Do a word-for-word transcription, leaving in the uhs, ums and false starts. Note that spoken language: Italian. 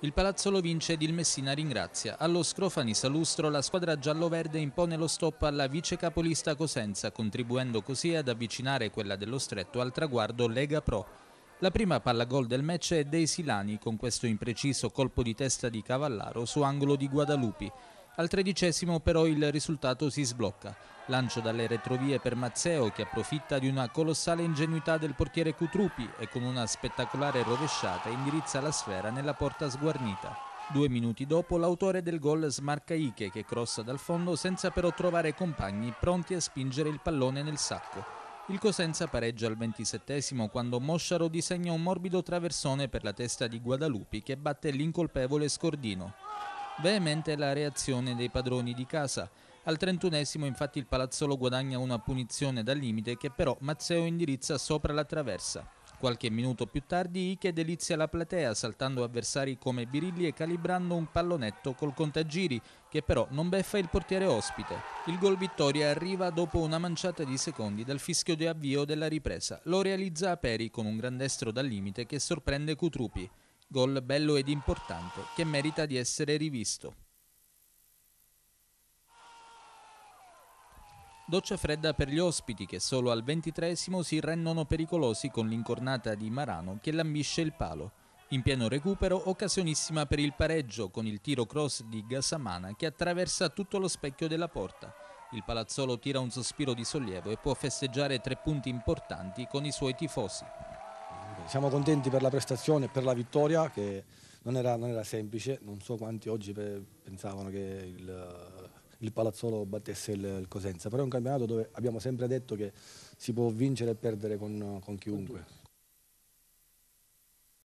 Il Palazzolo vince ed il Messina ringrazia. Allo Scrofani Salustro la squadra gialloverde impone lo stop alla vicecapolista Cosenza, contribuendo così ad avvicinare quella dello Stretto al traguardo Lega Pro. La prima palla gol del match è dei Silani, con questo impreciso colpo di testa di Cavallaro su angolo di Guadalupi. Al tredicesimo però il risultato si sblocca. Lancio dalle retrovie per Mazzeo, che approfitta di una colossale ingenuità del portiere Cutrupi e con una spettacolare rovesciata indirizza la sfera nella porta sguarnita. Due minuti dopo l'autore del gol smarca Ike, che crossa dal fondo senza però trovare compagni pronti a spingere il pallone nel sacco. Il Cosenza pareggia al ventisettesimo quando Mosciaro disegna un morbido traversone per la testa di Guadalupi, che batte l'incolpevole Scordino. Veemente la reazione dei padroni di casa. Al trentunesimo infatti il Palazzolo guadagna una punizione dal limite che però Mazzeo indirizza sopra la traversa. Qualche minuto più tardi Ike delizia la platea saltando avversari come birilli e calibrando un pallonetto col contagiri che però non beffa il portiere ospite. Il gol vittoria arriva dopo una manciata di secondi dal fischio di avvio della ripresa. Lo realizza a Peri con un grandestro dal limite che sorprende Cutrupi. Gol bello ed importante che merita di essere rivisto. Doccia fredda per gli ospiti, che solo al ventitreesimo si rendono pericolosi con l'incornata di Marano che lambisce il palo. In pieno recupero occasionissima per il pareggio con il tiro cross di Gassamana che attraversa tutto lo specchio della porta. Il Palazzolo tira un sospiro di sollievo e può festeggiare tre punti importanti con i suoi tifosi. Siamo contenti per la prestazione e per la vittoria, che non era, non era semplice. Non so quanti oggi pensavano che il, il Palazzolo battesse il, il Cosenza, però è un campionato dove abbiamo sempre detto che si può vincere e perdere con, con chiunque.